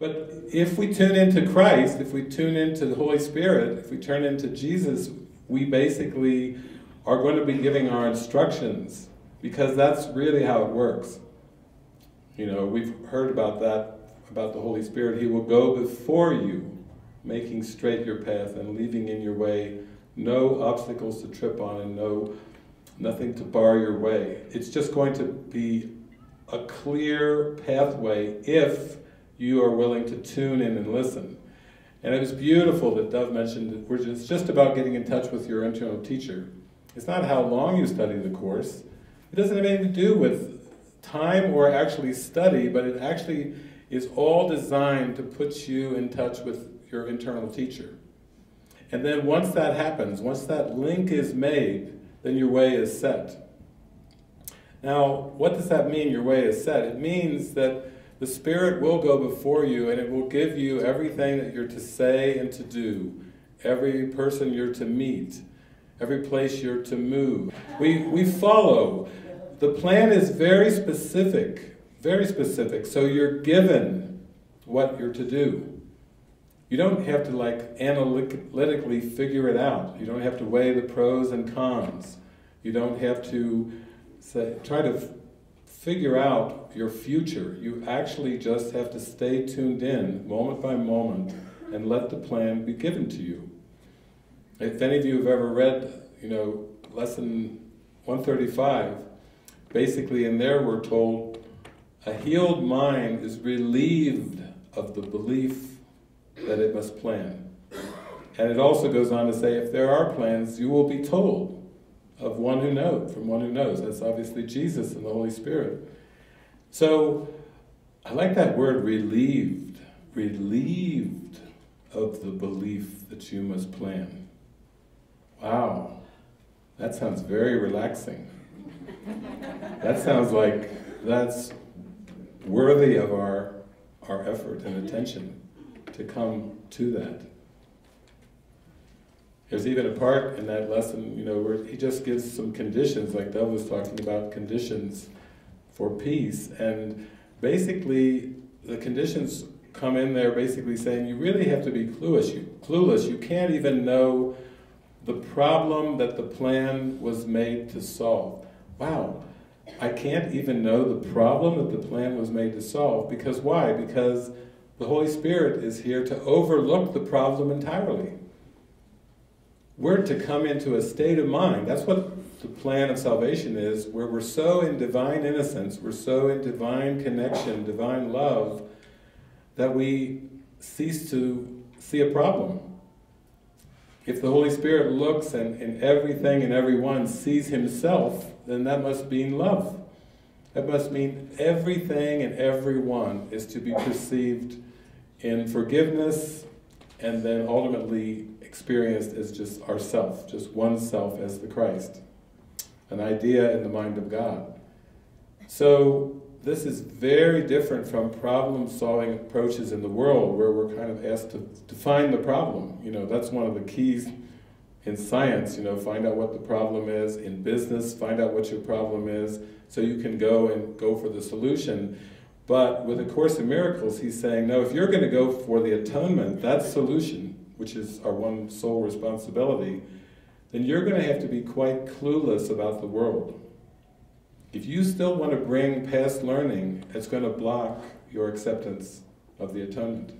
But if we tune into Christ, if we tune into the Holy Spirit, if we turn into Jesus, we basically are going to be giving our instructions, because that's really how it works. You know, we've heard about that, about the Holy Spirit. He will go before you, making straight your path and leaving in your way no obstacles to trip on and nothing to bar your way. It's just going to be a clear pathway if you are willing to tune in and listen. And it was beautiful that Dove mentioned that it's just about getting in touch with your internal teacher. It's not how long you study the Course. It doesn't have anything to do with time or actually study, but it actually is all designed to put you in touch with your internal teacher. And then once that happens, once that link is made, then your way is set. Now, what does that mean, your way is set? It means that the Spirit will go before you, and it will give you everything that you're to say and to do, every person you're to meet, every place you're to move. We follow. The plan is very specific, very specific. So you're given what you're to do. You don't have to analytically figure it out. You don't have to weigh the pros and cons. You don't have to try to figure out your future. You actually just have to stay tuned in moment by moment and let the plan be given to you. If any of you have ever read, you know, Lesson 135, basically in there we're told a healed mind is relieved of the belief that it must plan. And it also goes on to say, if there are plans, you will be told of one who knows, from one who knows. That's obviously Jesus and the Holy Spirit. So, I like that word, relieved. Relieved of the belief that you must plan. Wow. That sounds very relaxing. That sounds like that's worthy of our effort and attention to come to that. There's even a part in that lesson, you know, where he just gives some conditions, like Dove was talking about, conditions for peace. And basically, the conditions come in there basically saying you really have to be clueless. You can't even know the problem that the plan was made to solve. Wow, I can't even know the problem that the plan was made to solve. Because why? Because the Holy Spirit is here to overlook the problem entirely. We're to come into a state of mind. That's what the plan of salvation is, where we're so in divine innocence, we're so in divine connection, divine love, that we cease to see a problem. If the Holy Spirit looks and everything and everyone sees himself, then that must mean love. That must mean everything and everyone is to be perceived in forgiveness, and then ultimately experienced as just ourself, just oneself as the Christ, an idea in the mind of God. So this is very different from problem-solving approaches in the world, where we're kind of asked to define the problem. You know, that's one of the keys in science, you know, find out what the problem is. In business, find out what your problem is, so you can go for the solution. But with A Course in Miracles, he's saying, no, if you're going to go for the atonement, that solution, which is our one sole responsibility, then you're going to have to be quite clueless about the world. If you still want to bring past learning, it's going to block your acceptance of the atonement.